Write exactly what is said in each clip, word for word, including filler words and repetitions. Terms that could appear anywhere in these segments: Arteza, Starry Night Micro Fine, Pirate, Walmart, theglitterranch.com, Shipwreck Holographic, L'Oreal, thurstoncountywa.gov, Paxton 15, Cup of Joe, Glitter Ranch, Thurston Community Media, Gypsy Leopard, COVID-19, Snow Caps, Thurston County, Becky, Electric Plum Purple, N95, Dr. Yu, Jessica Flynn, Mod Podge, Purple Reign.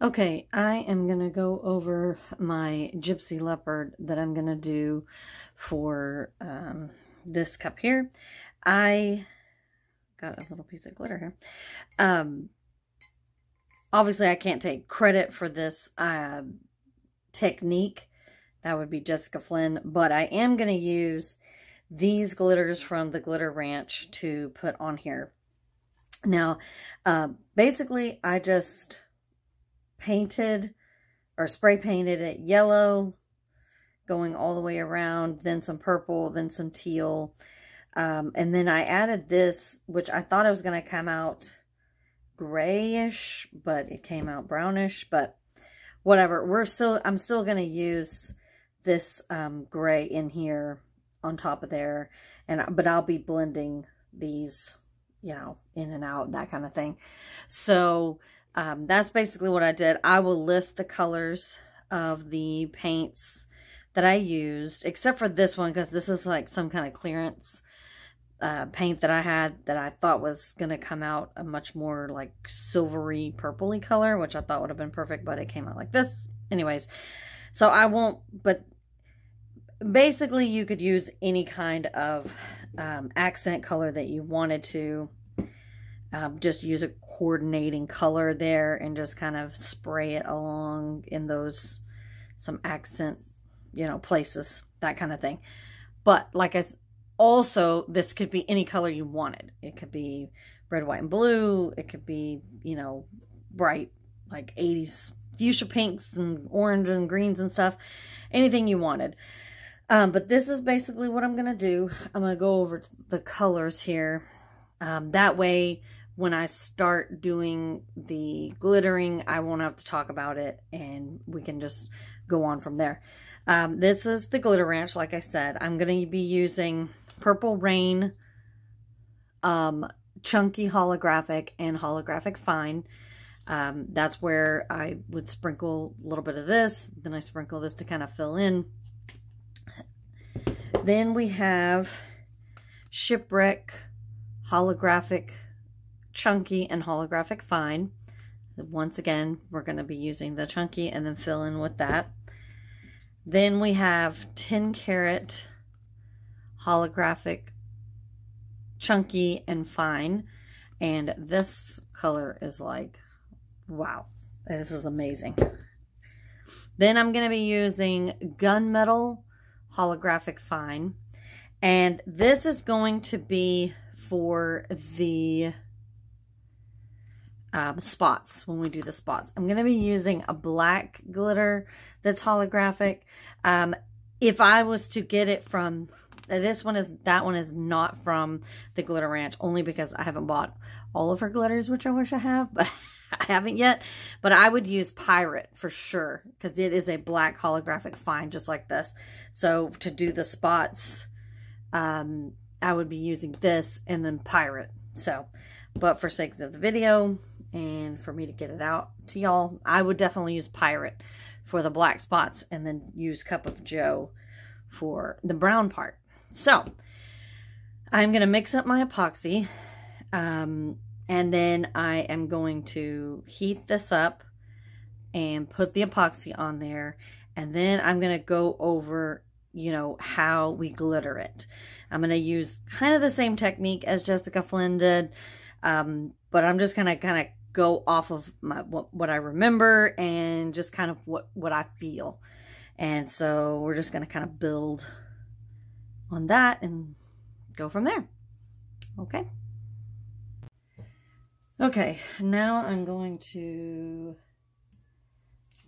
Okay, I am going to go over my Gypsy Leopard that I'm going to do for um, this cup here. I got a little piece of glitter here. Um, obviously, I can't take credit for this uh, technique. That would be Jessica Flynn. But I am going to use these glitters from the Glitter Ranch to put on here. Now, uh, basically, I just painted or spray painted it yellow going all the way around, then some purple, then some teal, um, and then I added this, which I thought it was going to come out grayish, but it came out brownish. But whatever, we're still I'm still going to use this um, gray in here on top of there, and but I'll be blending these, you know, in and out, that kind of thing. So Um, that's basically what I did. I will list the colors of the paints that I used, except for this one, because this is like some kind of clearance uh, paint that I had that I thought was going to come out a much more like silvery, purpley color, which I thought would have been perfect, but it came out like this. Anyways, so I won't, but basically you could use any kind of um, accent color that you wanted to. Um, just use a coordinating color there and just kind of spray it along in those, some accent, you know, places, that kind of thing. But like I said, also this could be any color you wanted. It could be red, white, and blue. It could be, you know, bright, like eighties fuchsia pinks and oranges and greens and stuff, anything you wanted. Um, but this is basically what I'm going to do. I'm going to go over the colors here. Um, that way, when I start doing the glittering, I won't have to talk about it, and we can just go on from there. Um, this is the Glitter Ranch. Like I said, I'm going to be using Purple Reign, um, Chunky Holographic, and Holographic Fine. Um, that's where I would sprinkle a little bit of this. Then I sprinkle this to kind of fill in. Then we have Shipwreck, Holographic Chunky, and Holographic Fine. Once again, we're going to be using the chunky and then fill in with that. Then we have ten karat Holographic Chunky and Fine. And this color is like, wow, this is amazing. Then I'm going to be using Gunmetal Holographic Fine. And this is going to be for the um, spots, when we do the spots. I'm going to be using a black glitter that's holographic. Um, if I was to get it from, this one is, that one is not from the Glitter Ranch, only because I haven't bought all of her glitters, which I wish I have, but I haven't yet. But I would use Pirate for sure, because it is a black holographic fine, just like this. So to do the spots, um, I would be using this and then Pirate. So, but for sakes of the video and for me to get it out to y'all, I would definitely use Pirate for the black spots and then use Cup of Joe for the brown part. So I'm going to mix up my epoxy, um, and then I am going to heat this up and put the epoxy on there. And then I'm going to go over, you know, how we glitter it. I'm going to use kind of the same technique as Jessica Flynn did, um, but I'm just going to kind of go off of my, what, what I remember and just kind of what, what I feel. And so we're just going to kind of build on that and go from there. Okay. Okay, now I'm going to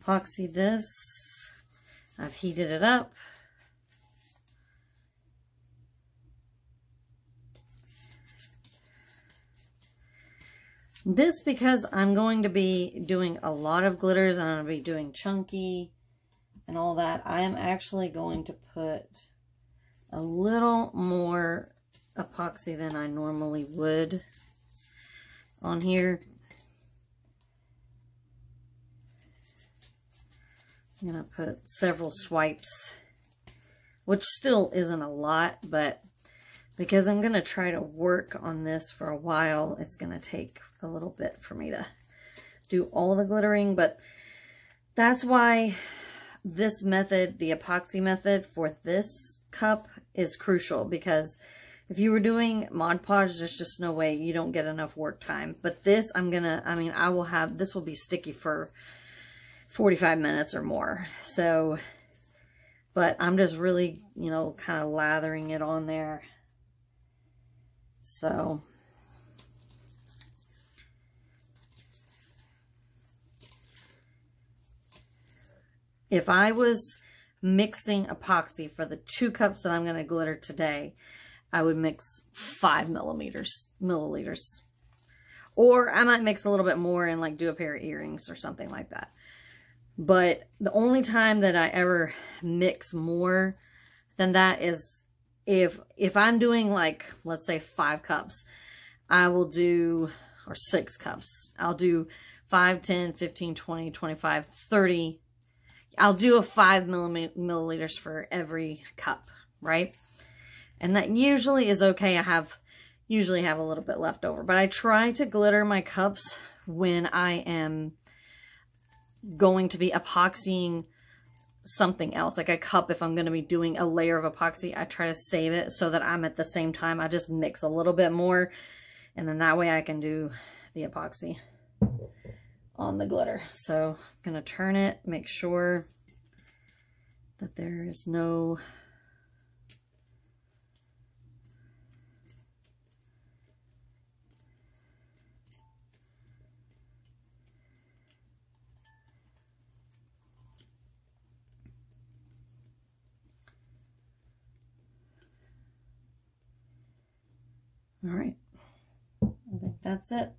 epoxy this. I've heated it up. This, because I'm going to be doing a lot of glitters, and I'm going to be doing chunky and all that, I am actually going to put a little more epoxy than I normally would on here. I'm going to put several swipes, which still isn't a lot, but because I'm going to try to work on this for a while, it's going to take a little bit for me to do all the glittering, but that's why this method, the epoxy method for this cup, is crucial, because if you were doing Mod Podge, there's just no way you don't get enough work time. But this, I'm gonna, I mean, I will have, this will be sticky for forty-five minutes or more. So, but I'm just really, you know, kind of lathering it on there. So, if I was mixing epoxy for the two cups that I'm gonna glitter today, I would mix five millimeters, milliliters. Or I might mix a little bit more and like do a pair of earrings or something like that. But the only time that I ever mix more than that is if, if I'm doing like, let's say five cups, I will do, or six cups, I'll do five, ten, fifteen, twenty, twenty-five, thirty. I'll do a five milliliters for every cup, right? And that usually is okay. I have usually have a little bit left over, but I try to glitter my cups when I am going to be epoxying something else, like a cup. If I'm going to be doing a layer of epoxy, I try to save it so that I'm at the same time. I just mix a little bit more, and then that way I can do the epoxy on the glitter. So I'm going to turn it, make sure that there is no All right, I think that's it.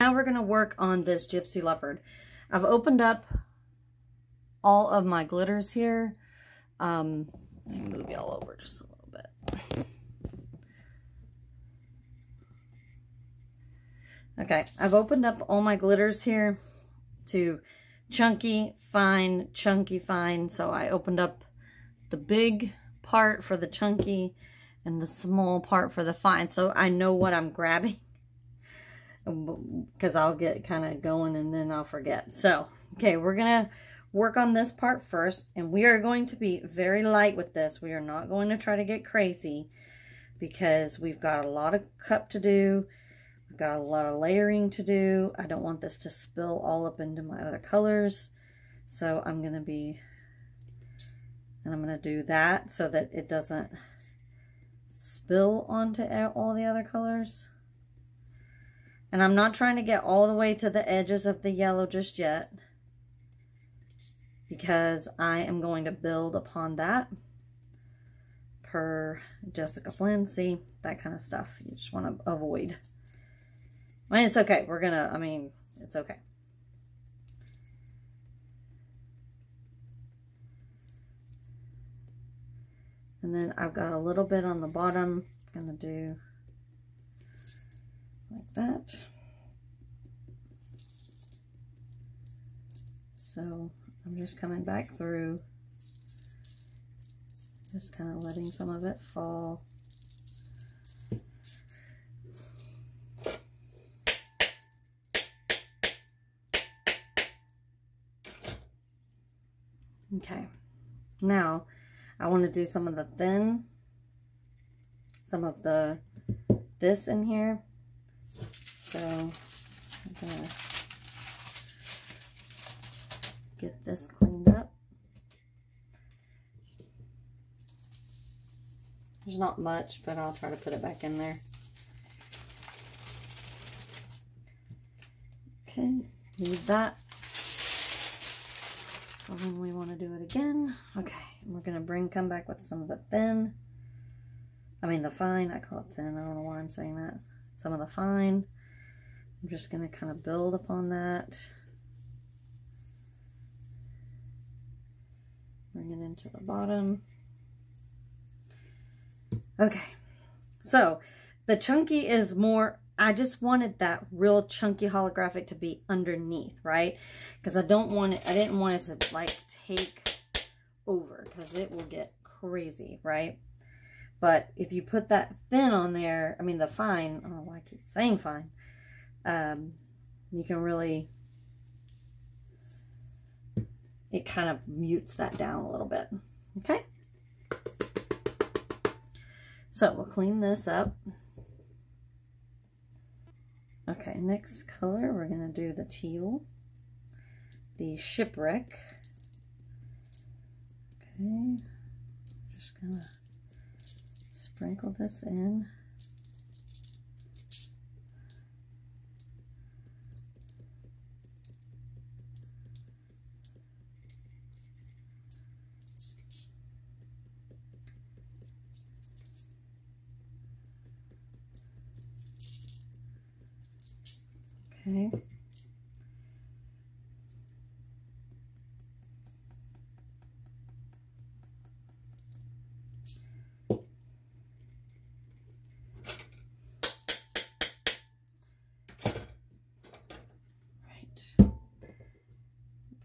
Now we're gonna work on this Gypsy Leopard. I've opened up all of my glitters here. Um, let me move y'all over just a little bit. Okay, I've opened up all my glitters here to chunky, fine, chunky, fine. So I opened up the big part for the chunky and the small part for the fine, so I know what I'm grabbing, because I'll get kind of going and then I'll forget. So okay, we're gonna work on this part first, and we are going to be very light with this. We are not going to try to get crazy, because we've got a lot of cup to do, we've got a lot of layering to do. I don't want this to spill all up into my other colors, so I'm gonna be And I'm going to do that so that it doesn't spill onto all the other colors. And I'm not trying to get all the way to the edges of the yellow just yet, because I am going to build upon that per Jessica Flynn. See, that kind of stuff you just want to avoid. I mean, it's okay. We're going to, I mean, it's okay. And then I've got a little bit on the bottom. I'm gonna do like that. So I'm just coming back through, just kind of letting some of it fall. Okay, now I want to do some of the thin, some of the, this in here. So I'm gonna get this cleaned up. There's not much, but I'll try to put it back in there. Okay, leave that. When we want to do it again. Okay, we're gonna bring come back with some of the thin, I mean the fine. I call it thin, I don't know why I'm saying that. Some of the fine. I'm just gonna kind of build upon that, bring it into the bottom. Okay, so the chunky is more, I just wanted that real chunky holographic to be underneath, right? Because I don't want it, I didn't want it to like take over, because it will get crazy, right? But if you put that thin on there, I mean the fine, I don't know why I keep saying fine, um, you can really, it kind of mutes that down a little bit. Okay? So we'll clean this up. Okay, next color, we're going to do the teal, the Shipwreck. Okay, just going to sprinkle this in. Okay. Right.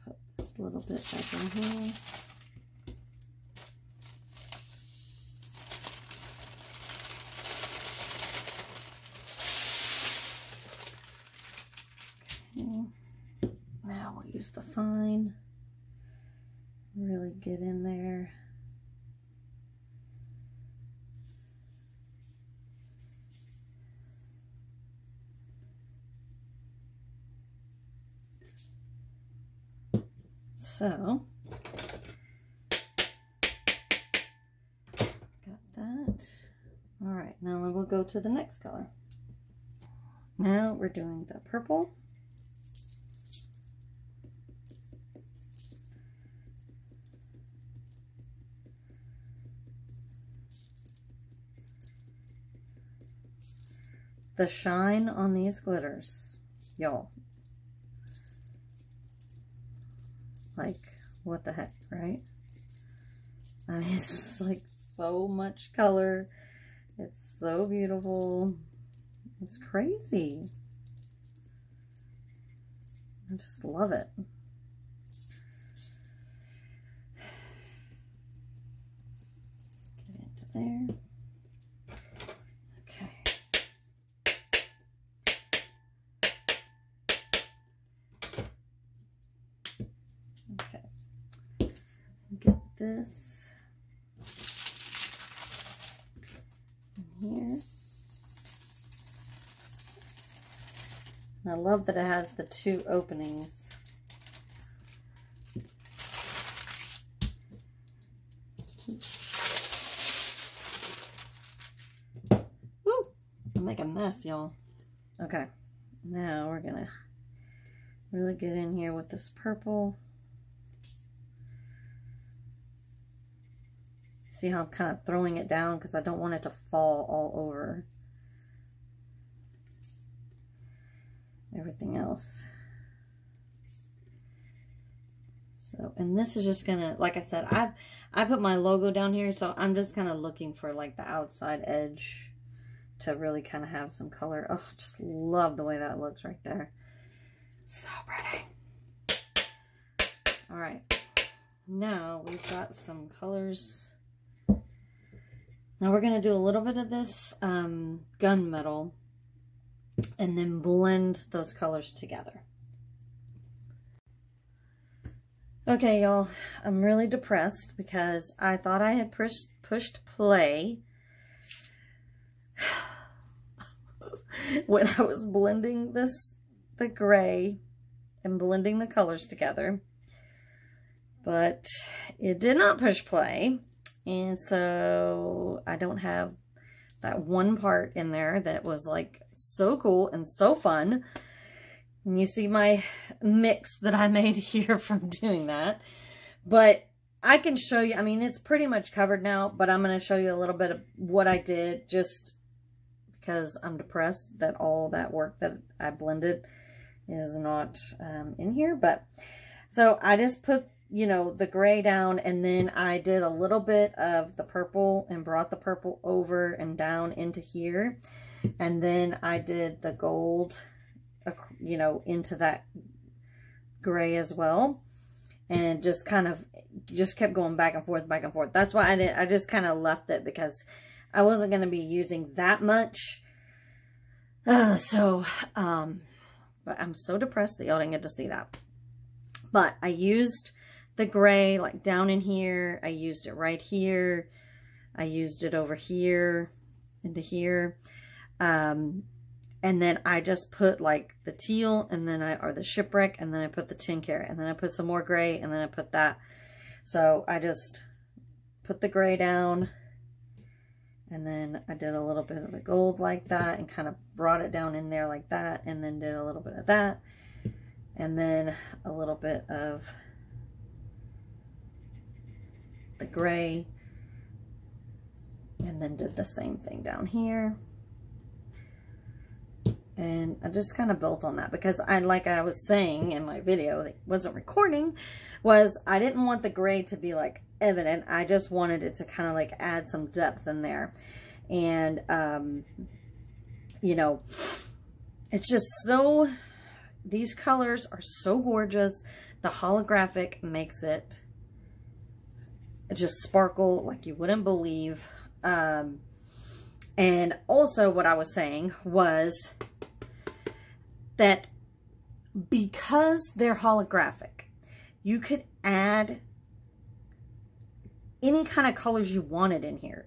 Put this little bit back in here. Use the fine, really get in there. So, got that. All right, now we'll go to the next color. Now we're doing the purple. The shine on these glitters, y'all. Like, what the heck, right? I mean, it's just like so much color. It's so beautiful. It's crazy. I just love it. Get into there. This in here. And I love that it has the two openings. Woo! I make a mess, y'all. Okay, now we're gonna really get in here with this purple. See how I'm kind of throwing it down because I don't want it to fall all over everything else. So, and this is just gonna, like I said, I've I put my logo down here, so I'm just kind of looking for like the outside edge to really kind of have some color. Oh, just love the way that looks right there. So pretty. All right, now we've got some colors. Now we're going to do a little bit of this um, gunmetal and then blend those colors together. Okay, y'all, I'm really depressed because I thought I had push, pushed play when I was blending this, the gray and blending the colors together, but it did not push play. And so I don't have that one part in there that was like so cool and so fun. And you see my mix that I made here from doing that. But I can show you, I mean, it's pretty much covered now, but I'm going to show you a little bit of what I did just because I'm depressed that all that work that I blended is not um, in here. But so I just put, you know, the gray down, and then I did a little bit of the purple and brought the purple over and down into here, and then I did the gold, you know, into that gray as well, and just kind of just kept going back and forth, back and forth. That's why I didn't, I just kind of left it because I wasn't going to be using that much. Uh, so, um, but I'm so depressed that y'all didn't get to see that. But I used the gray, like, down in here. I used it right here. I used it over here, into here. Um, and then I just put, like, the teal, and then I, or the shipwreck, and then I put the tin carat, and then I put some more gray, and then I put that. So I just put the gray down, and then I did a little bit of the gold like that, and kind of brought it down in there like that, and then did a little bit of that, and then a little bit of the gray, and then did the same thing down here. And I just kind of built on that, because I, like I was saying in my video that wasn't recording, was I didn't want the gray to be like evident. I just wanted it to kind of like add some depth in there. And, um, you know, it's just so, these colors are so gorgeous. The holographic makes it just sparkle like you wouldn't believe. Um, and also what I was saying was that because they're holographic, you could add any kind of colors you wanted in here.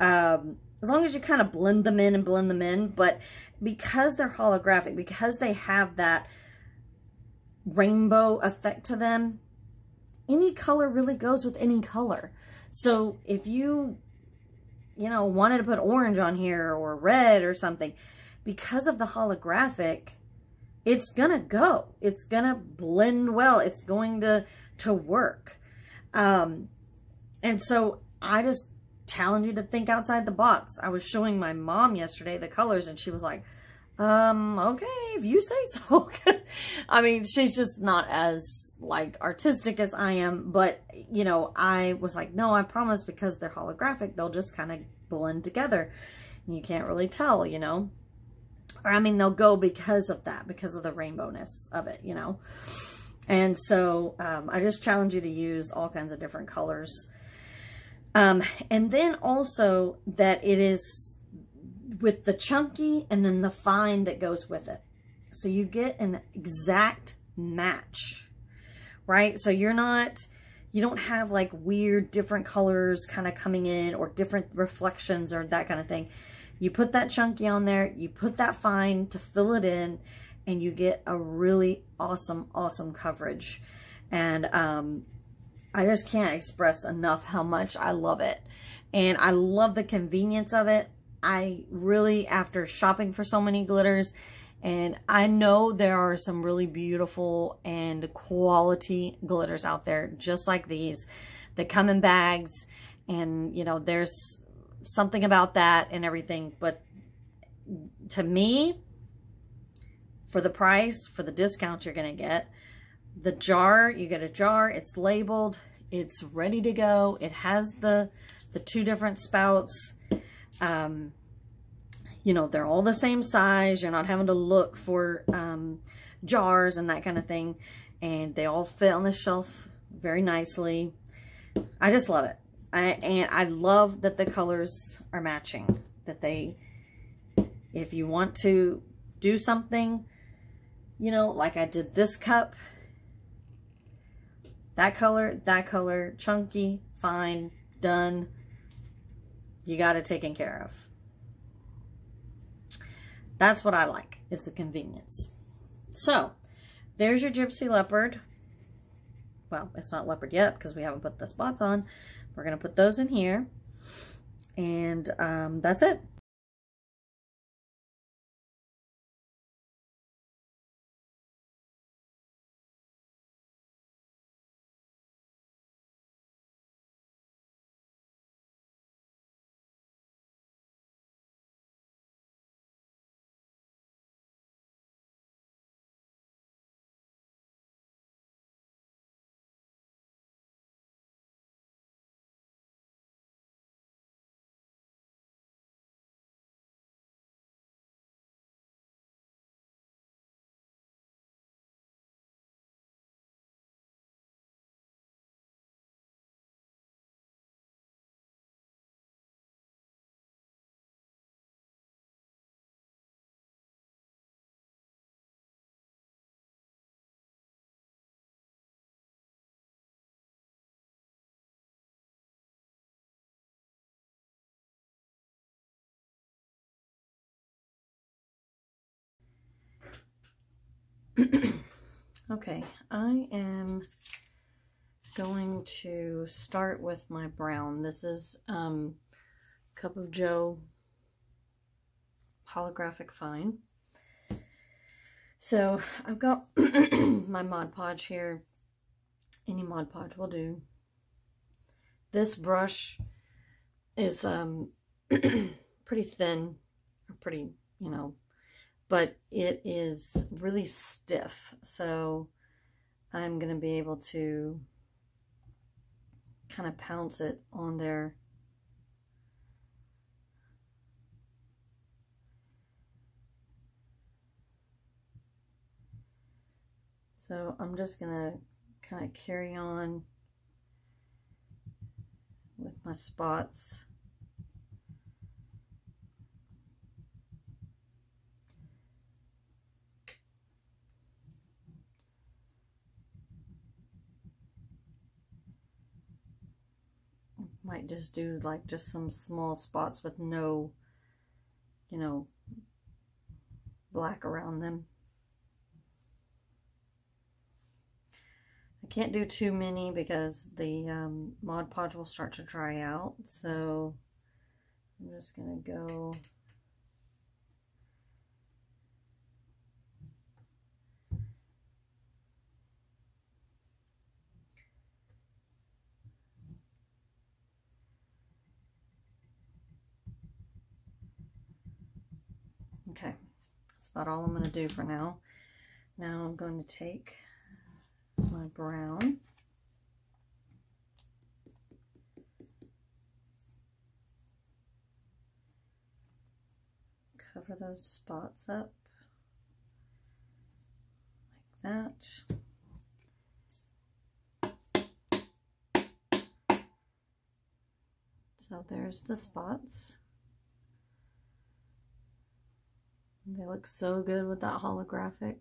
Um, as long as you kind of blend them in and blend them in. But because they're holographic, because they have that rainbow effect to them, any color really goes with any color. So if you, you know, wanted to put orange on here or red or something, because of the holographic, it's gonna go. It's gonna blend well. It's going to, to work. Um, and so I just challenge you to think outside the box. I was showing my mom yesterday the colors, and she was like, um, okay, if you say so. I mean, she's just not as like artistic as I am, but you know, I was like, no, I promise, because they're holographic, they'll just kind of blend together and you can't really tell, you know, or I mean, they'll go because of that, because of the rainbowness of it, you know? And so, um, I just challenge you to use all kinds of different colors. Um, and then also that it is with the chunky and then the fine that goes with it. So you get an exact match, right? So you're not, you don't have like weird different colors kind of coming in or different reflections or that kind of thing. You put that chunky on there, you put that fine to fill it in, and you get a really awesome, awesome coverage. And um, I just can't express enough how much I love it. And I love the convenience of it. I really, after shopping for so many glitters, and I know there are some really beautiful and quality glitters out there, just like these, that come in bags. And, you know, there's something about that and everything. But to me, for the price, for the discount you're going to get, the jar, you get a jar, it's labeled, it's ready to go. It has the, the two different spouts. Um... You know, they're all the same size. You're not having to look for um, jars and that kind of thing. And they all fit on the shelf very nicely. I just love it. I, and I love that the colors are matching. That they, if you want to do something, you know, like I did this cup. That color, that color, chunky, fine, done. You got it taken care of. That's what I like, is the convenience. So, there's your Gypsy Leopard. Well, it's not leopard yet because we haven't put the spots on. We're going to put those in here. And um, that's it. Okay, I am going to start with my brown. This is um, Cup of Joe Holographic Fine. So I've got my Mod Podge here. Any Mod Podge will do. This brush is um, pretty thin, or pretty, you know, but it is really stiff. So I'm going to be able to kind of pounce it on there. So I'm just going to kind of carry on with my spots. Might just do like just some small spots with no, you know, black around them. I can't do too many because the um, Mod Podge will start to dry out. So I'm just gonna go . Okay, that's about all I'm going to do for now. Now I'm going to take my brown. Cover those spots up like that. So there's the spots. They look so good with that holographic.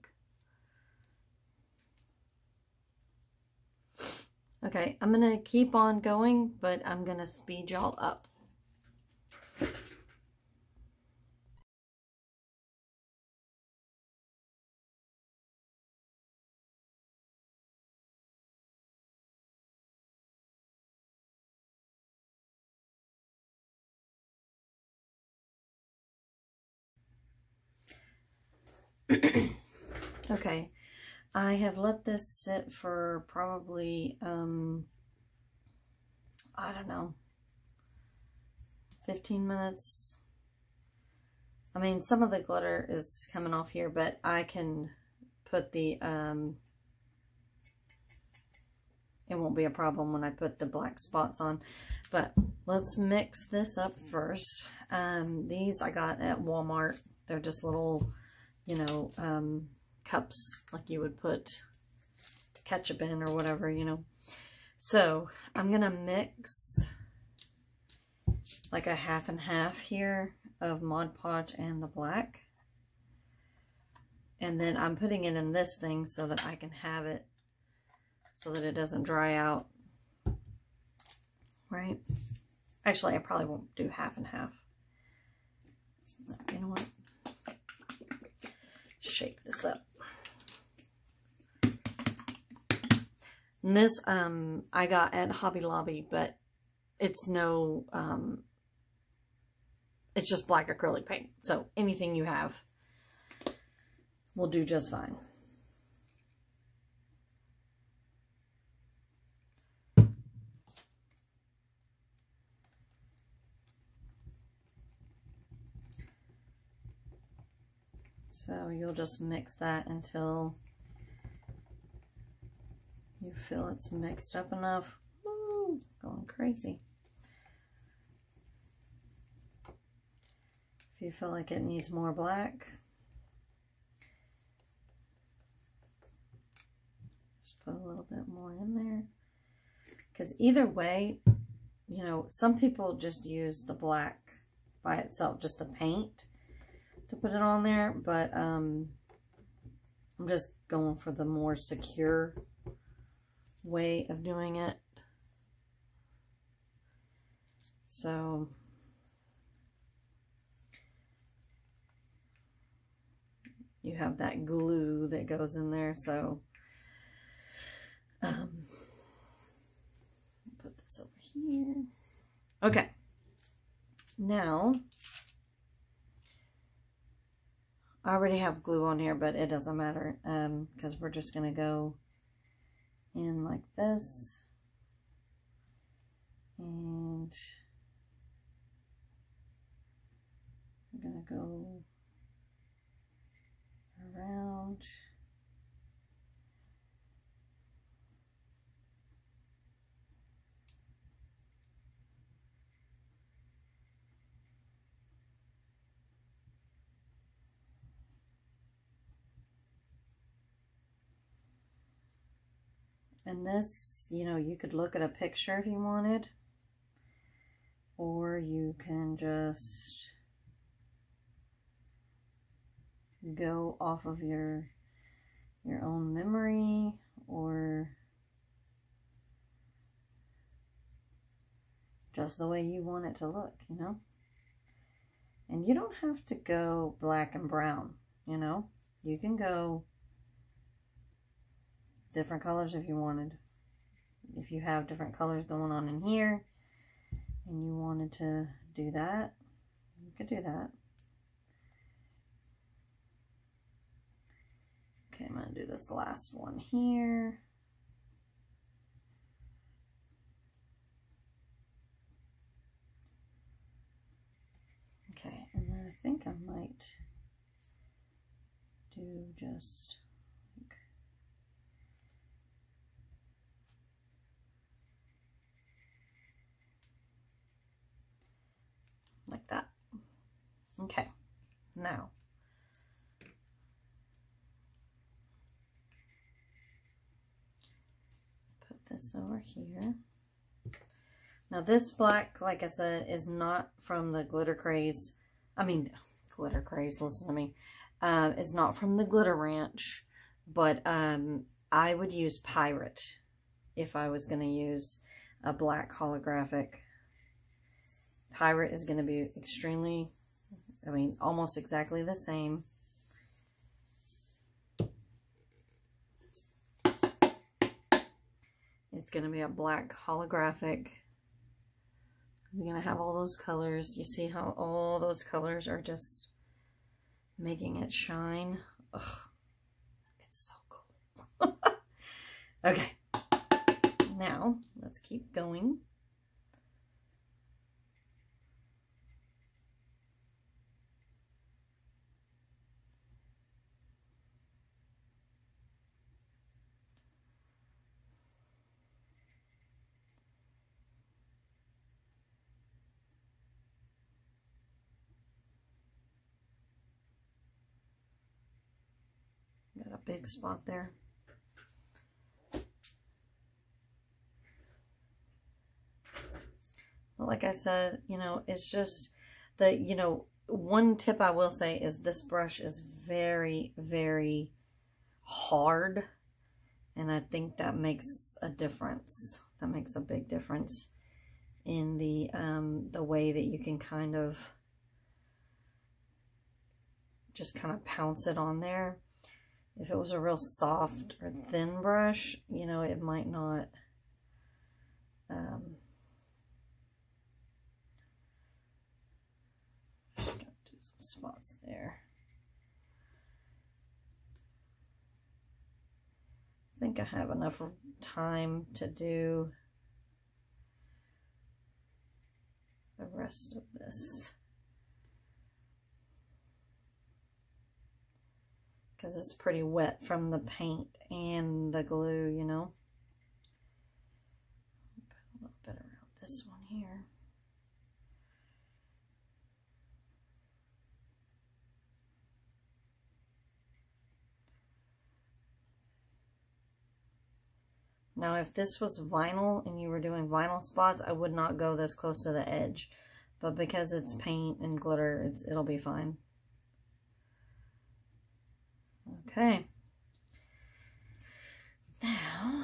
Okay, I'm gonna keep on going, but I'm gonna speed y'all up. Okay, I have let this sit for probably, um, I don't know, fifteen minutes. I mean, some of the glitter is coming off here, but I can put the, um, it won't be a problem when I put the black spots on. But let's mix this up first. Um, these I got at Walmart. They're just little, you know, um, cups like you would put ketchup in or whatever, you know. So I'm gonna mix like a half and half here of Mod Podge and the black, and then I'm putting it in this thing so that I can have it so that it doesn't dry out, right? Actually, I probably won't do half and half. You know what? Shake this up. And this um I got at Hobby Lobby, but it's no um it's just black acrylic paint, so anything you have will do just fine. So you'll just mix that until you feel it's mixed up enough. Woo, going crazy. If you feel like it needs more black, just put a little bit more in there. Because either way, you know, some people just use the black by itself, just the paint, to put it on there, but um, I'm just going for the more secure way of doing it. So you have that glue that goes in there. So um, put this over here. Okay, now I already have glue on here, but it doesn't matter um, because we're just gonna go in like this and we're gonna go around. And this, you know, you could look at a picture if you wanted, or you can just go off of your your own memory, or just the way you want it to look, you know? And you don't have to go black and brown, you know? You can go different colors if you wanted. If you have different colors going on in here and you wanted to do that, you could do that. Okay, I'm gonna do this last one here. Okay, and then I think I might do just like that. Okay, now put this over here. Now this black, like I said, is not from the Glitter Craze. I mean, Glitter Craze, listen to me. Um, it's not from the Glitter Ranch, but um, I would use Pirate if I was going to use a black holographic. Pirate is going to be extremely, I mean, almost exactly the same. It's going to be a black holographic. You're going to have all those colors. You see how all those colors are just making it shine? Ugh, it's so cool. Okay, now let's keep going. Got a big spot there. But like I said, you know, it's just the, you know, one tip I will say is this brush is very, very hard. And I think that makes a difference. That makes a big difference in the, um, the way that you can kind of just kind of pounce it on there. If it was a real soft or thin brush, you know, it might not, um, just gonna do some spots there. I think I have enough time to do the rest of this, because it's pretty wet from the paint and the glue, you know. Put a little bit around this one here. Now, if this was vinyl and you were doing vinyl spots, I would not go this close to the edge. But because it's paint and glitter, it's, it'll be fine. Okay, now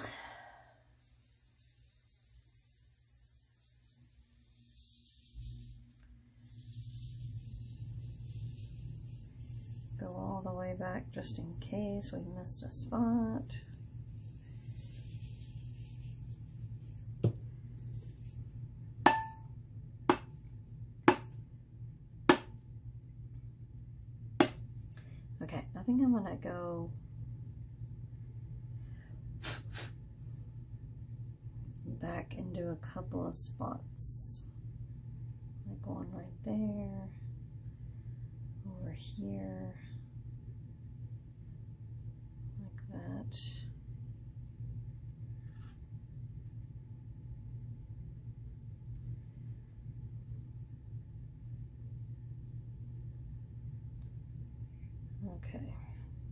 go all the way back just in case we missed a spot. Okay, I think I'm gonna go back and do a couple of spots, like one right there, over here, like that. Okay,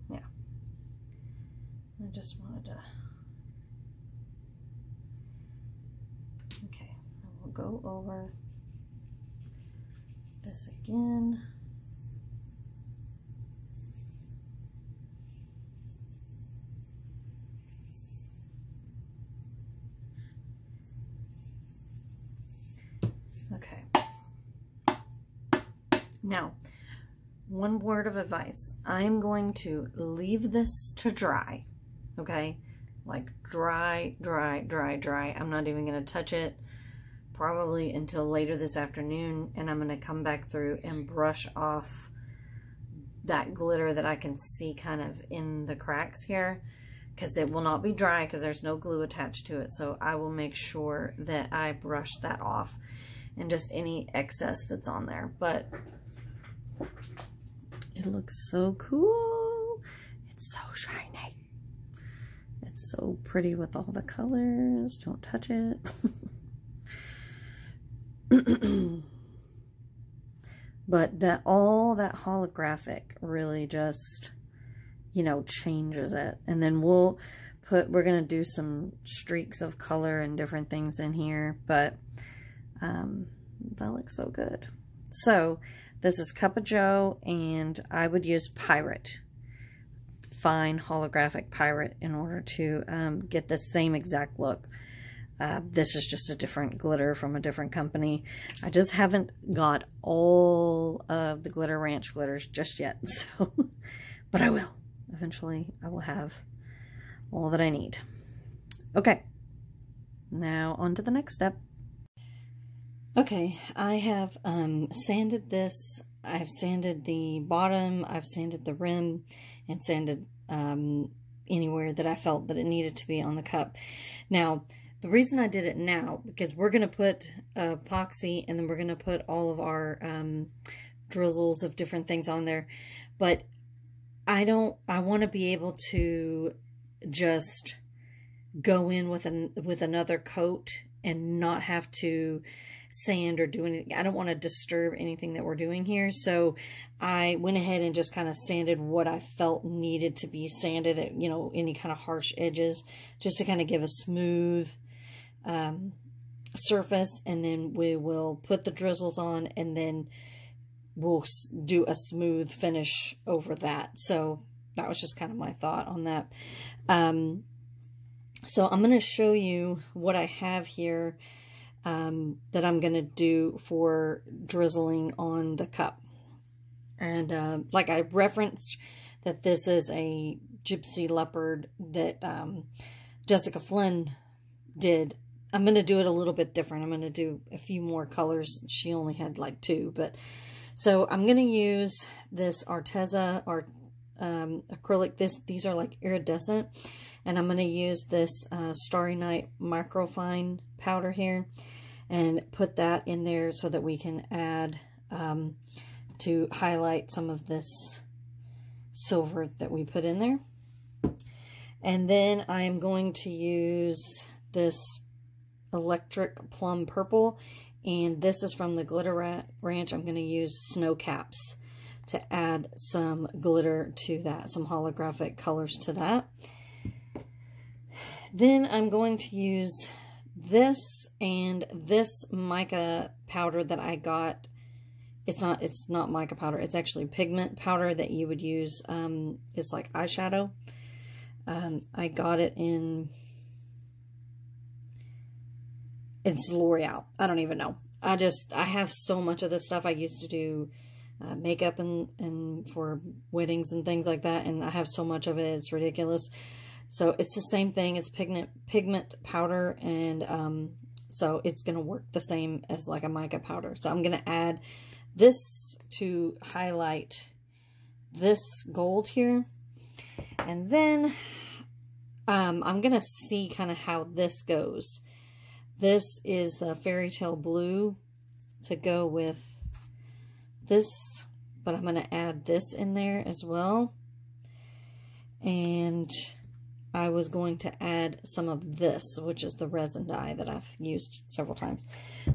yeah, I just wanted to, okay, we'll go over this again. Okay, now one word of advice. I'm going to leave this to dry, okay? Like dry, dry, dry, dry. I'm not even gonna touch it probably until later this afternoon, and I'm gonna come back through and brush off that glitter that I can see kind of in the cracks here, because it will not be dry because there's no glue attached to it. So I will make sure that I brush that off and just any excess that's on there. But it looks so cool. It's so shiny. It's so pretty with all the colors. Don't touch it. But that all that holographic really just, you know, changes it. And then we'll put, we're going to do some streaks of color and different things in here. But um, that looks so good. So this is Cup of Joe, and I would use Pirate, fine holographic Pirate, in order to um, get the same exact look. Uh, this is just a different glitter from a different company. I just haven't got all of the Glitter Ranch glitters just yet, so, but I will. Eventually, I will have all that I need. Okay, now on to the next step. Okay, I have um, sanded this. I've sanded the bottom, I've sanded the rim, and sanded um, anywhere that I felt that it needed to be on the cup. Now, the reason I did it now, because we're going to put uh, epoxy, and then we're going to put all of our um, drizzles of different things on there, but I don't, I want to be able to just go in with, an, with another coat and not have to sand or do anything. I don't want to disturb anything that we're doing here. So I went ahead and just kind of sanded what I felt needed to be sanded at, you know, any kind of harsh edges, just to kind of give a smooth um, surface. And then we will put the drizzles on, and then we'll do a smooth finish over that. So that was just kind of my thought on that. Um, So I'm going to show you what I have here um, that I'm going to do for drizzling on the cup. And uh, like I referenced, that this is a gypsy leopard that um, Jessica Flynn did. I'm going to do it a little bit different. I'm going to do a few more colors. She only had like two. But so I'm going to use this Arteza art, um, acrylic. This, these are like iridescent. And I'm going to use this uh, Starry Night Micro Fine powder here and put that in there so that we can add um, to highlight some of this silver that we put in there. And then I am going to use this Electric Plum Purple, and this is from the Glitter Ranch. I'm going to use Snow Caps to add some glitter to that, some holographic colors to that. Then I'm going to use this and this mica powder that I got. It's not, it's not mica powder. It's actually pigment powder that you would use. Um, it's like eyeshadow. Um, I got it in, it's L'Oreal. I don't even know. I just, I have so much of this stuff. I used to do uh, makeup and, and for weddings and things like that. And I have so much of it, it's ridiculous. So it's the same thing. It's pigment, pigment powder, and um, so it's going to work the same as like a mica powder. So I'm going to add this to highlight this gold here. And then um, I'm going to see kind of how this goes. This is the Fairy Tale Blue to go with this, but I'm going to add this in there as well. And I was going to add some of this, which is the resin dye that I've used several times.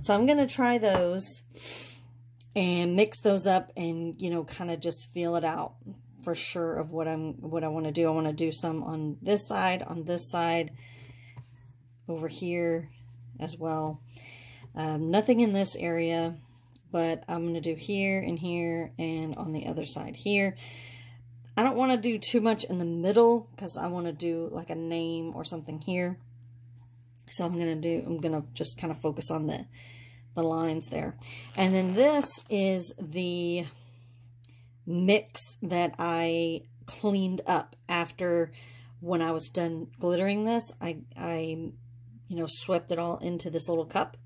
So I'm going to try those and mix those up and, you know, kind of just feel it out for sure of what I'm, what I want to do. I want to do some on this side, on this side, over here as well. Um, nothing in this area, but I'm going to do here and here and on the other side here. I don't want to do too much in the middle because I want to do like a name or something here. So I'm going to do, I'm going to just kind of focus on the, the lines there. And then this is the mix that I cleaned up after when I was done glittering this. I, I, you know, swept it all into this little cup.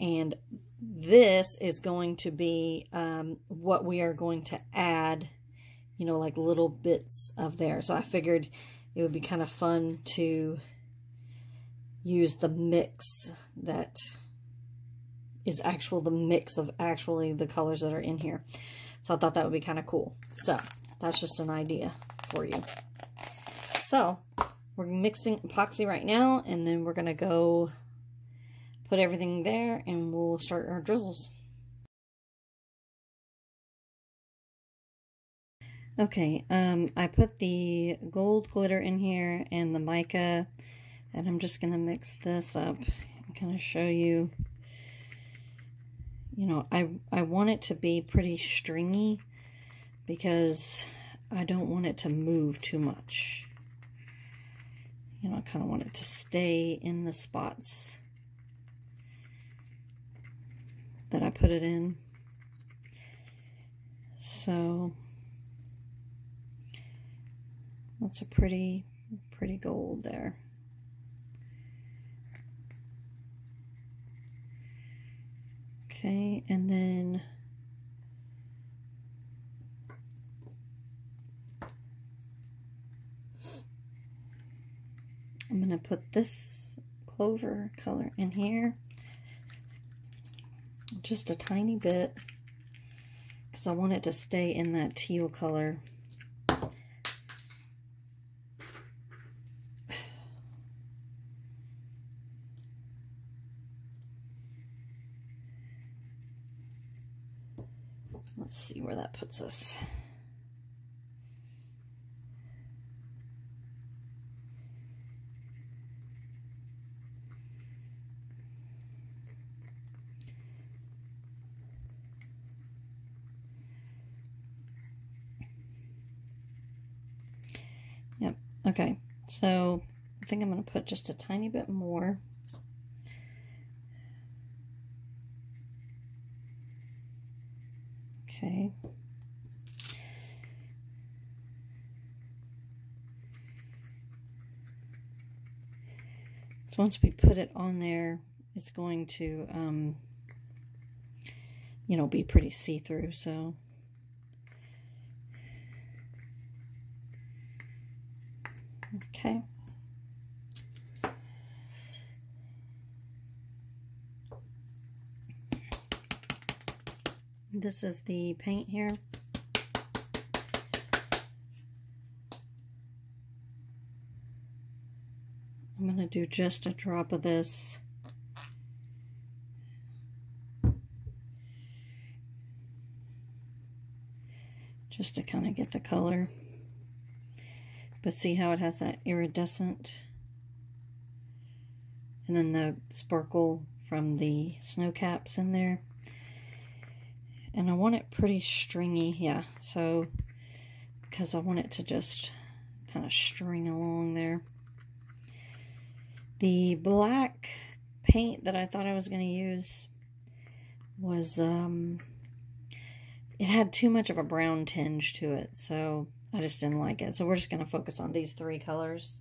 And this is going to be um, what we are going to add, you know, like little bits of there. So I figured it would be kind of fun to use the mix that is actual, the mix of actually the colors that are in here. So I thought that would be kind of cool. So that's just an idea for you. So we're mixing epoxy right now, and then we're going to go put everything there and we'll start our drizzles. Okay, um, I put the gold glitter in here and the mica, and I'm just going to mix this up and kind of show you, you know, I, I want it to be pretty stringy because I don't want it to move too much. You know, I kind of want it to stay in the spots that I put it in. So that's a pretty, pretty gold there. Okay, and then I'm going to put this clover color in here. Just a tiny bit, because I want it to stay in that teal color. Let's see where that puts us. Yep, okay. So I think I'm going to put just a tiny bit more. Okay. So once we put it on there, it's going to, um, you know, be pretty see-through. So okay. This is the paint here. I'm going to do just a drop of this. Just to kind of get the color. But see how it has that iridescent? And then the sparkle from the snow caps in there. And I want it pretty stringy, yeah, so, because I want it to just kind of string along there. The black paint that I thought I was going to use was, um, it had too much of a brown tinge to it, so I just didn't like it. So we're just going to focus on these three colors.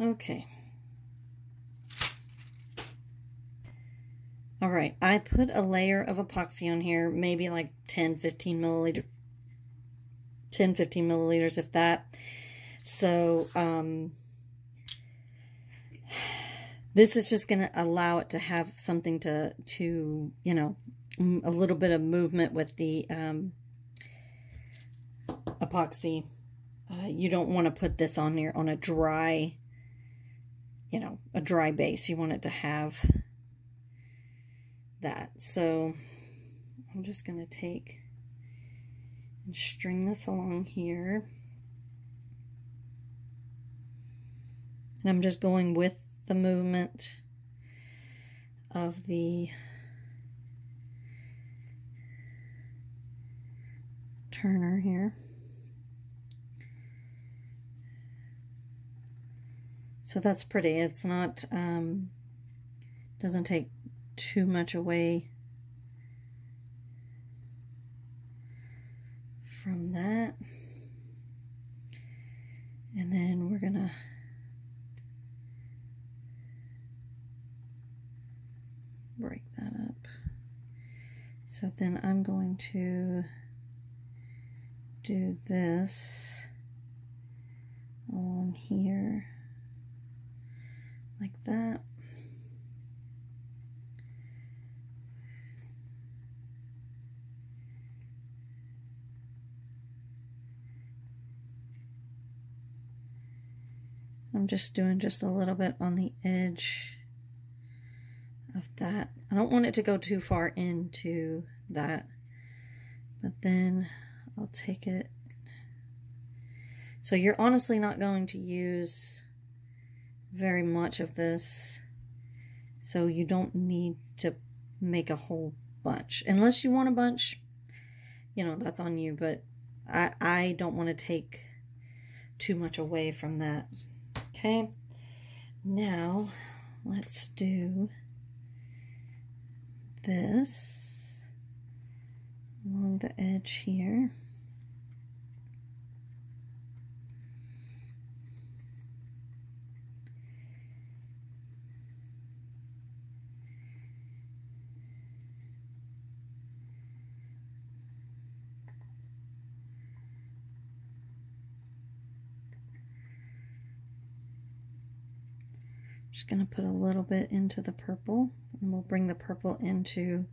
Okay. All right, I put a layer of epoxy on here, maybe like ten, fifteen milliliters, ten, fifteen milliliters if that. So um, this is just going to allow it to have something to, to you know, a little bit of movement with the um, epoxy. Uh, you don't want to put this on here on a dry, you know, a dry base. You want it to have that. So I'm just going to take and string this along here, and I'm just going with the movement of the turner here. So that's pretty. It's not um, doesn't take too much away from that. And then we're gonna break that up. So then I'm going to do this along here like that. I'm just doing just a little bit on the edge of that. I don't want it to go too far into that, but then I'll take it. So you're honestly not going to use very much of this, so you don't need to make a whole bunch. Unless you want a bunch, you know, that's on you, but I, I don't want to take too much away from that. Okay, now let's do this along the edge here. Just going to put a little bit into the purple, and we'll bring the purple into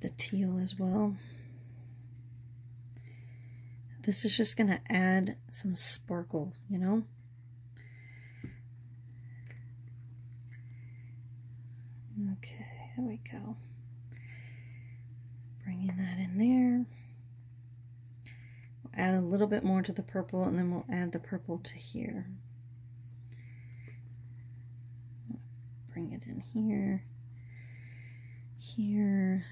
the teal as well. This is just going to add some sparkle, you know? Okay, there we go. Bringing that in there. Add a little bit more to the purple, and then we'll add the purple to here. Bring it in here, here.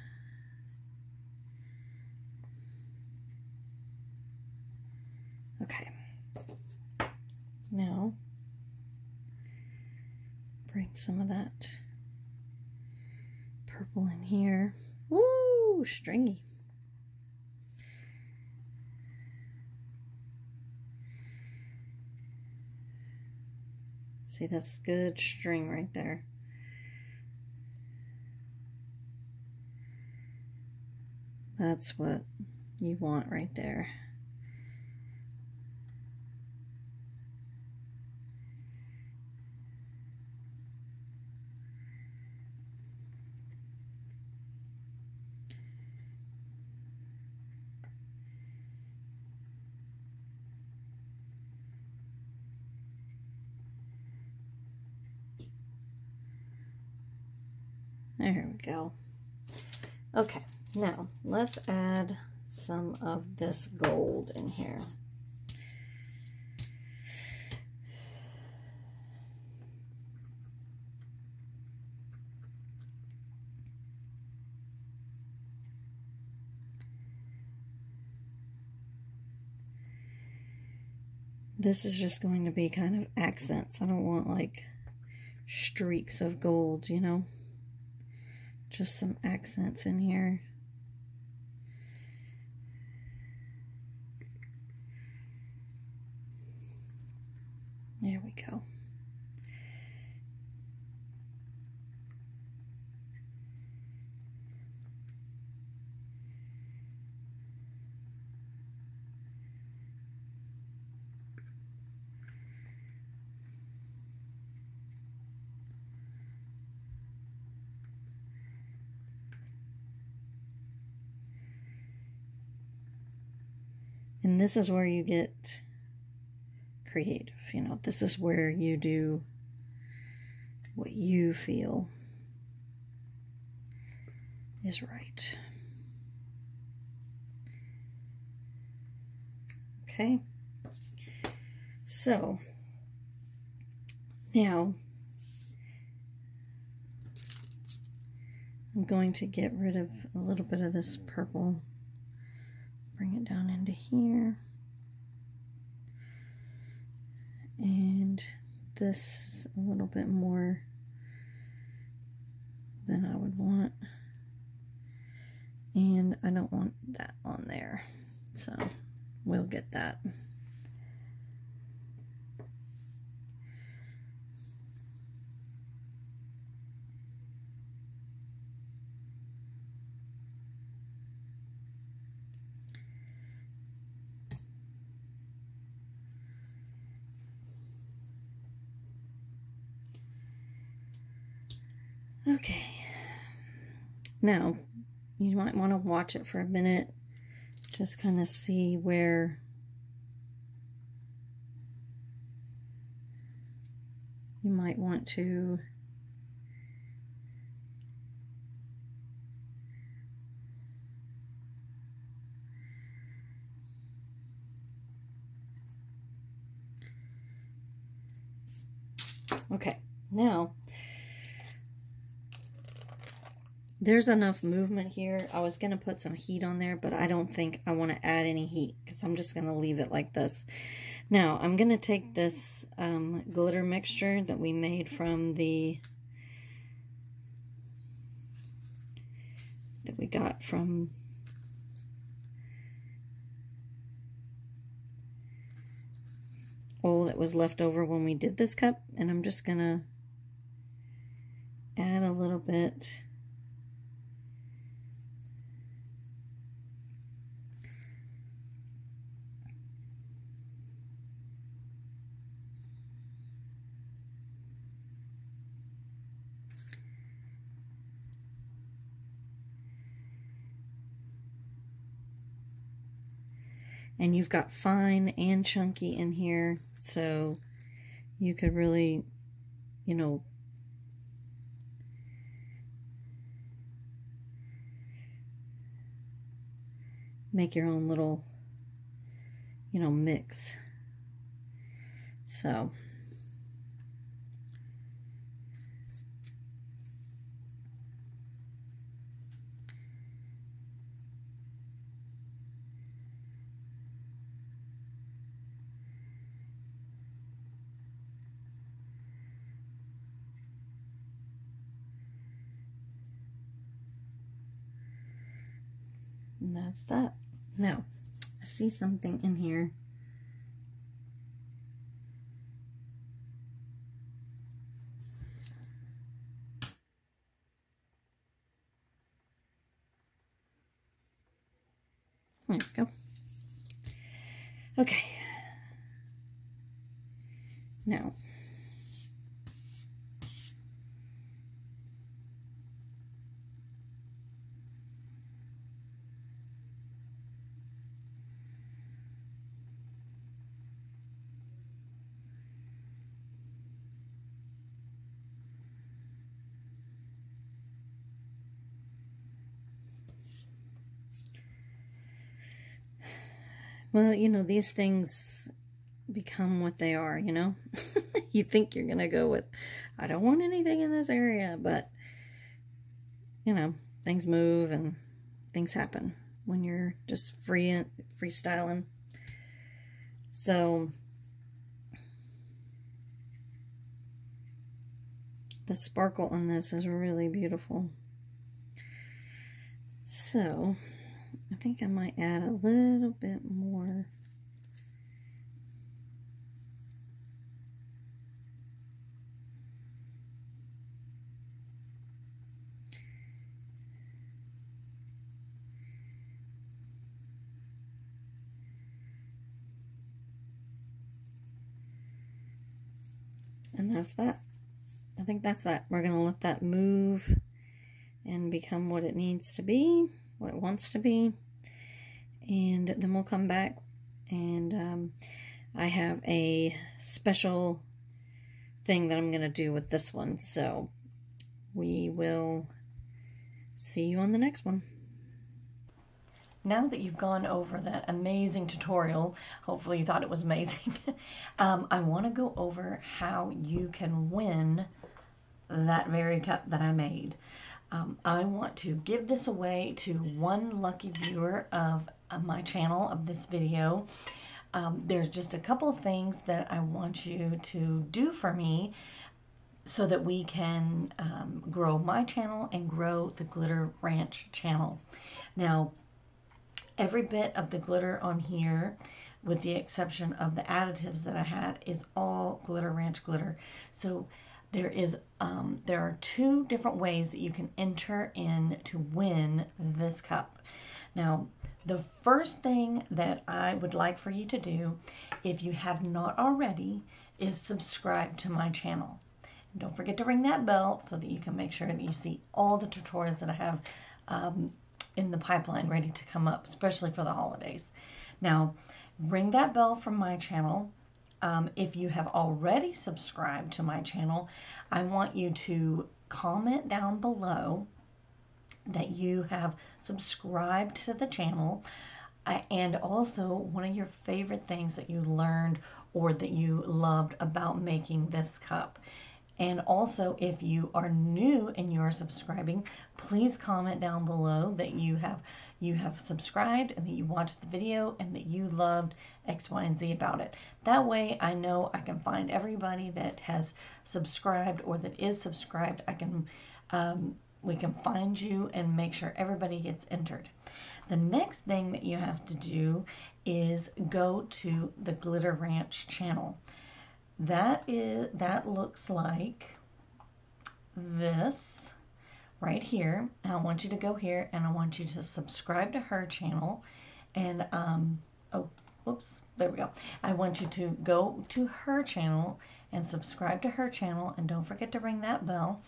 Okay. Now, bring some of that purple in here. Woo, stringy. See, that's good string right there. That's what you want right there. There we go. Okay, now let's add some of this gold in here. This is just going to be kind of accents. I don't want like streaks of gold, you know. Just some accents in here. There we go. And this is where you get creative, you know, this is where you do what you feel is right. Okay, so now I'm going to get rid of a little bit of this purple. Bring it down into here. And this is a little bit more than I would want. And I don't want that on there. So we'll get that. Okay, now you might want to watch it for a minute, just kind of see where you might want to okay, now there's enough movement here. I was going to put some heat on there, but I don't think I want to add any heat because I'm just going to leave it like this. Now, I'm going to take this um, glitter mixture that we made from the... that we got from... oil that was left over when we did this cup, and I'm just going to add a little bit... And you've got fine and chunky in here, so you could really, you know, make your own little, you know, mix. So, and that's that. Now, I see something in here. There we go. Okay. Now, well, you know, these things become what they are, you know? You think you're going to go with, I don't want anything in this area, but, you know, things move and things happen when you're just free freestyling. So, the sparkle on this is really beautiful. So I think I might add a little bit more. And that's that. I think that's that. We're going to let that move and become what it needs to be, what it wants to be. And then we'll come back and um, I have a special thing that I'm going to do with this one. So we will see you on the next one. Now that you've gone over that amazing tutorial, hopefully you thought it was amazing, um, I want to go over how you can win that very cup that I made. Um, I want to give this away to one lucky viewer of, of my channel, of this video. Um, there's just a couple of things that I want you to do for me so that we can um, grow my channel and grow the Glitter Ranch channel. Now, every bit of the glitter on here, with the exception of the additives that I had, is all Glitter Ranch glitter. So there is, um, there are two different ways that you can enter in to win this cup. Now, the first thing that I would like for you to do, if you have not already, is subscribe to my channel. And don't forget to ring that bell so that you can make sure that you see all the tutorials that I have um, in the pipeline ready to come up, especially for the holidays. Now, ring that bell from my channel. Um, if you have already subscribed to my channel, I want you to comment down below that you have subscribed to the channel uh, and also one of your favorite things that you learned or that you loved about making this cup. And also, if you are new and you are subscribing, please comment down below that you have you have subscribed and that you watched the video and that you loved X, Y, and Z about it. That way I know I can find everybody that has subscribed or that is subscribed. I can um, we can find you and make sure everybody gets entered. The next thing that you have to do is go to the Glitter Ranch channel. That is, that looks like this right here. I want you to go here and I want you to subscribe to her channel. And, um, oh, whoops, there we go. I want you to go to her channel and subscribe to her channel. And don't forget to ring that bell.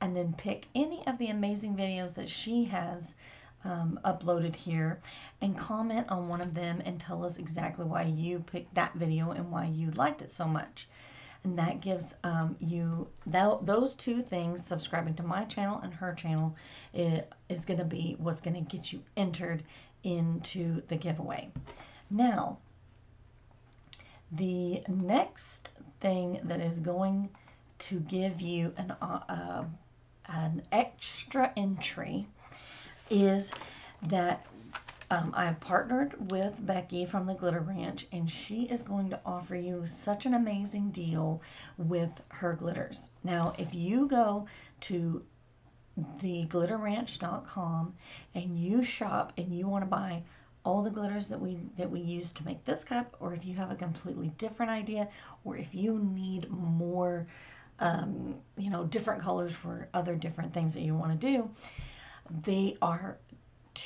And then pick any of the amazing videos that she has um, uploaded here and comment on one of them and tell us exactly why you picked that video and why you liked it so much. And that gives um, you th those two things, subscribing to my channel and her channel, it is going to be what's going to get you entered into the giveaway. Now, the next thing that is going to give you an uh, uh, an extra entry is that Um, I've partnered with Becky from the Glitter Ranch, and she is going to offer you such an amazing deal with her glitters. Now, if you go to the glitter ranch dot com and you shop and you want to buy all the glitters that we that we use to make this cup, or if you have a completely different idea, or if you need more, um, you know, different colors for other different things that you want to do, they are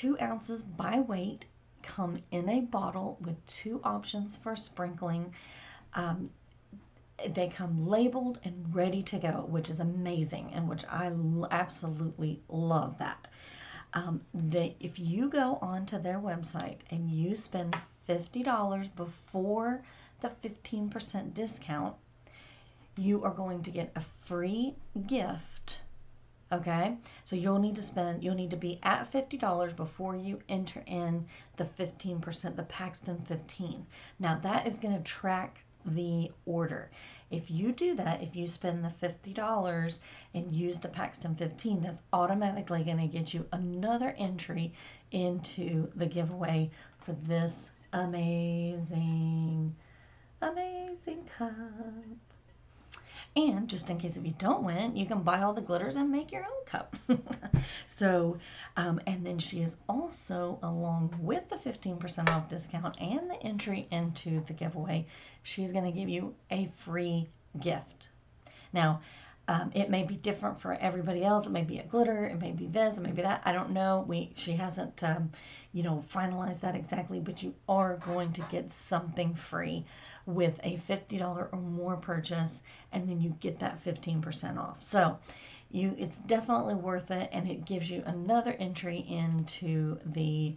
two ounces by weight, come in a bottle with two options for sprinkling. Um, they come labeled and ready to go, which is amazing and which I absolutely love that. Um, they, if you go onto their website and you spend fifty dollars before the fifteen percent discount, you are going to get a free gift. Okay, so you'll need to spend, you'll need to be at fifty dollars before you enter in the fifteen percent, the Paxton fifteen. Now that is going to track the order. If you do that, if you spend the fifty dollars and use the Paxton fifteen, that's automatically going to get you another entry into the giveaway for this amazing, amazing cup. And just in case if you don't win, you can buy all the glitters and make your own cup. So, um, and then she is also, along with the fifteen percent off discount and the entry into the giveaway, she's going to give you a free gift. Now, Um, it may be different for everybody else. It may be a glitter. It may be this. It may be that. I don't know. We she hasn't, um, you know, finalized that exactly. But you are going to get something free with a fifty dollars or more purchase, and then you get that fifteen percent off. So, you it's definitely worth it, and it gives you another entry into the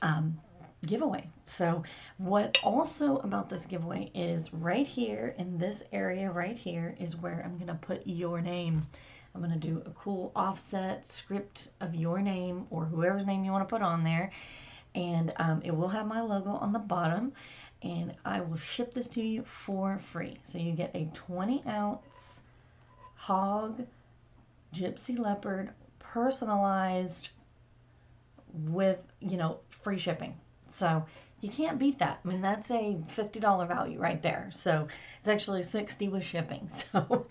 um, giveaway. So, what also about this giveaway is right here in this area right here is where I'm gonna put your name. I'm gonna do a cool offset script of your name or whoever's name you want to put on there, and um, it will have my logo on the bottom, and I will ship this to you for free. So you get a twenty ounce hog gypsy leopard personalized with, you know, free shipping. So you can't beat that. I mean, that's a fifty dollar value right there. So it's actually sixty with shipping. So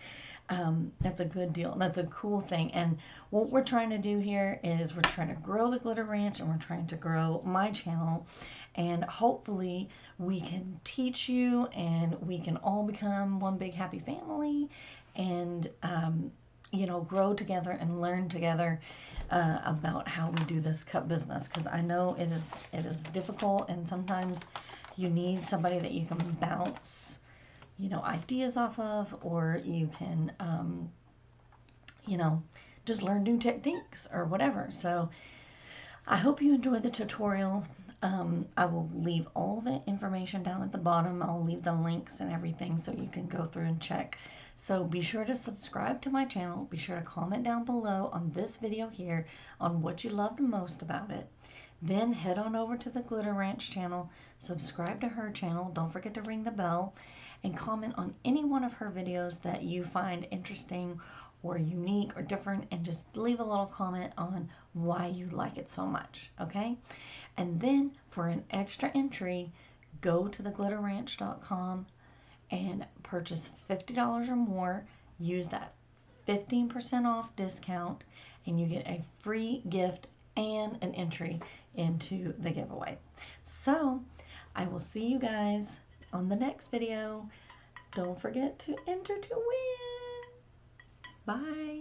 um, that's a good deal. That's a cool thing. And what we're trying to do here is we're trying to grow the Glitter Ranch, and we're trying to grow my channel. And hopefully we can teach you, and we can all become one big happy family, and um, you know, grow together and learn together uh, about how we do this cup business, because I know it is it is difficult, and sometimes you need somebody that you can bounce, you know, ideas off of, or you can, um, you know, just learn new techniques or whatever. So I hope you enjoy the tutorial. Um, I will leave all the information down at the bottom. I'll leave the links and everything so you can go through and check. So be sure to subscribe to my channel. Be sure to comment down below on this video here on what you loved most about it. Then head on over to the Glitter Ranch channel. Subscribe to her channel. Don't forget to ring the bell. And comment on any one of her videos that you find interesting or unique or different, and just leave a little comment on why you like it so much, okay? And then for an extra entry, go to the glitter ranch dot com and purchase fifty dollars or more. Use that fifteen percent off discount, and you get a free gift and an entry into the giveaway. So I will see you guys on the next video. Don't forget to enter to win. Bye.